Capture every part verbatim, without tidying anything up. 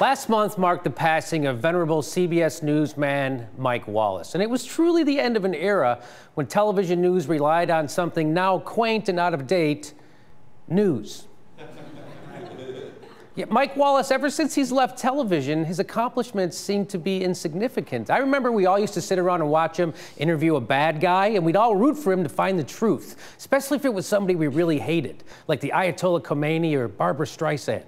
Last month marked the passing of venerable C B S newsman Mike Wallace, and it was truly the end of an era when television news relied on something now quaint and out of date, news. Yet Mike Wallace, ever since he's left television, his accomplishments seem to be insignificant. I remember we all used to sit around and watch him interview a bad guy, and we'd all root for him to find the truth, especially if it was somebody we really hated, like the Ayatollah Khomeini or Barbara Streisand.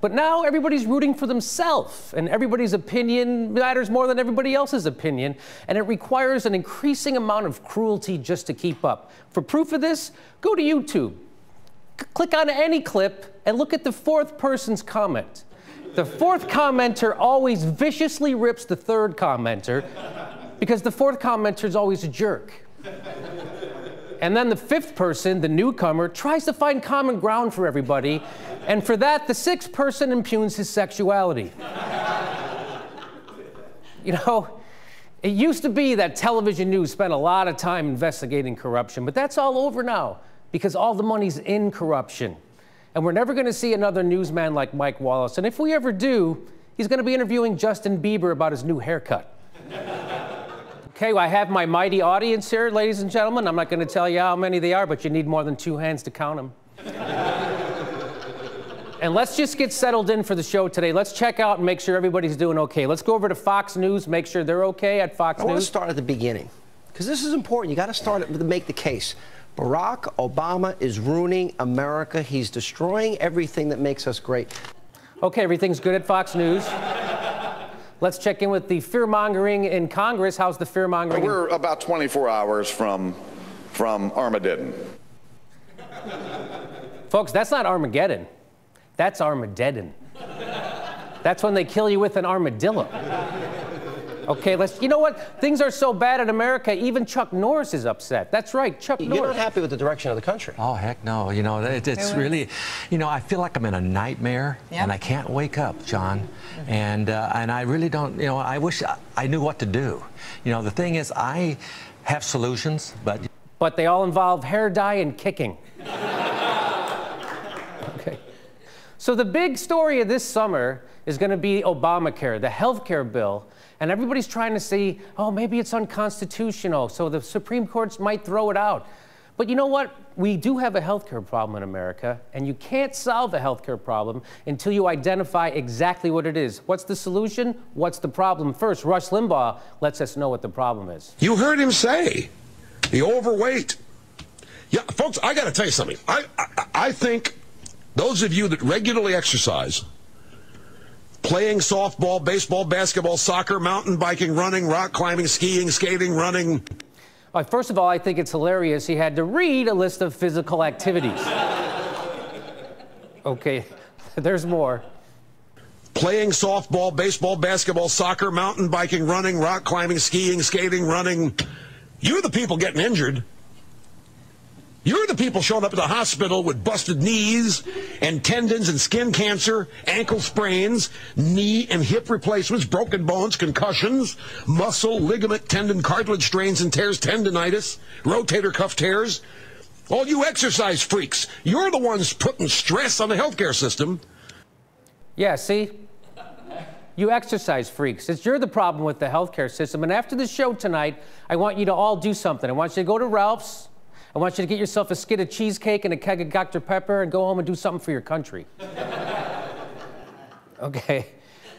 But now everybody's rooting for themselves, and everybody's opinion matters more than everybody else's opinion, and it requires an increasing amount of cruelty just to keep up. For proof of this, go to YouTube. Click on any clip and look at the fourth person's comment. The fourth commenter always viciously rips the third commenter because the fourth commenter is always a jerk. And then the fifth person, the newcomer, tries to find common ground for everybody, and for that, the sixth person impugns his sexuality. You know, it used to be that television news spent a lot of time investigating corruption, but that's all over now, because all the money's in corruption. And we're never gonna see another newsman like Mike Wallace. And if we ever do, he's gonna be interviewing Justin Bieber about his new haircut. Okay, well, I have my mighty audience here, ladies and gentlemen. I'm not gonna tell you how many they are, but you need more than two hands to count them. And let's just get settled in for the show today. Let's check out and make sure everybody's doing okay. Let's go over to Fox News, make sure they're okay at Fox News. I wanna start at the beginning, because this is important. You gotta start to make the case. Barack Obama is ruining America. He's destroying everything that makes us great. Okay, everything's good at Fox News. Let's check in with the fear-mongering in Congress. How's the fear-mongering? We're about twenty-four hours from, from Armageddon. Folks, that's not Armageddon. That's Armageddon. That's when they kill you with an armadillo. Okay, let's, you know what? Things are so bad in America, even Chuck Norris is upset. That's right, Chuck Norris. You're not happy with the direction of the country. Oh, heck no. You know, it, it's really, you know, I feel like I'm in a nightmare, yeah. And I can't wake up, John. Mm-hmm. And, uh, and I really don't, you know, I wish I, I knew what to do. You know, the thing is, I have solutions, but... But they all involve hair dye and kicking. Okay. So the big story of this summer is going to be Obamacare, the health care bill. And everybody's trying to see, oh, maybe it's unconstitutional, so the Supreme Court might throw it out. But you know what? We do have a healthcare problem in America, and you can't solve a healthcare problem until you identify exactly what it is. What's the solution? What's the problem? First, Rush Limbaugh lets us know what the problem is. You heard him say, the overweight. Yeah, folks, I gotta tell you something. I, I, I think those of you that regularly exercise, playing softball, baseball, basketball, soccer, mountain biking, running, rock climbing, skiing, skating, running. Well, first of all, I think it's hilarious he had to read a list of physical activities. Okay, there's more. Playing softball, baseball, basketball, soccer, mountain biking, running, rock climbing, skiing, skating, running. You're the people getting injured. You're the people showing up at the hospital with busted knees and tendons and skin cancer, ankle sprains, knee and hip replacements, broken bones, concussions, muscle, ligament, tendon, cartilage strains and tears, tendinitis, rotator cuff tears. All you exercise freaks, you're the ones putting stress on the healthcare system. Yeah, see? You exercise freaks. It's, you're the problem with the healthcare system. And after the show tonight, I want you to all do something. I want you to go to Ralph's. I want you to get yourself a skid of cheesecake and a keg of Doctor Pepper and go home and do something for your country. Okay.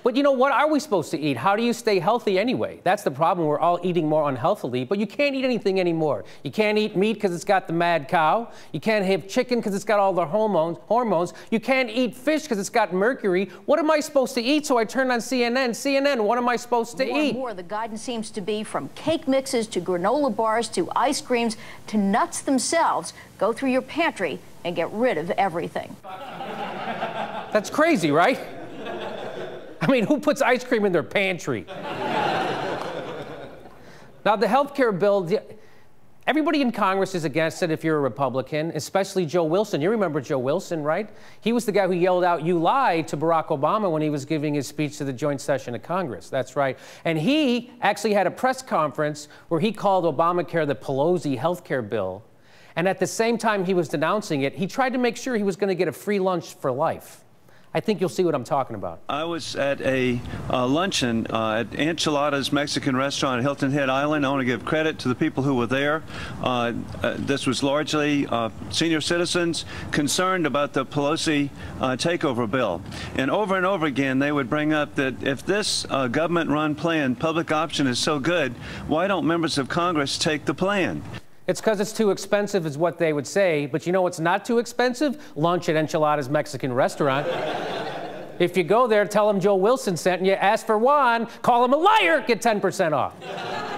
But you know, what are we supposed to eat? How do you stay healthy anyway? That's the problem. We're all eating more unhealthily, but you can't eat anything anymore. You can't eat meat because it's got the mad cow. You can't have chicken because it's got all the hormones. hormones. You can't eat fish because it's got mercury. What am I supposed to eat? So I turned on C N N. C N N, what am I supposed to more eat? More and more, the guidance seems to be from cake mixes to granola bars to ice creams to nuts themselves. Go through your pantry and get rid of everything. That's crazy, right? I mean, who puts ice cream in their pantry? Now, the health care bill, the, everybody in Congress is against it if you're a Republican, especially Joe Wilson. You remember Joe Wilson, right? He was the guy who yelled out, "You lie," to Barack Obama when he was giving his speech to the joint session of Congress. That's right. And he actually had a press conference where he called Obamacare the Pelosi health care bill. And at the same time he was denouncing it, he tried to make sure he was going to get a free lunch for life. I think you'll see what I'm talking about. I was at a uh, luncheon uh, at Enchilada's Mexican restaurant at Hilton Head Island. I want to give credit to the people who were there. Uh, uh, this was largely uh, senior citizens concerned about the Pelosi uh, takeover bill. And over and over again, they would bring up that if this uh, government-run plan, public option, is so good, why don't members of Congress take the plan? It's because it's too expensive is what they would say, but you know what's not too expensive? Lunch at Enchilada's Mexican restaurant. If you go there, tell them Joe Wilson sent you, ask for one, call him a liar, get ten percent off.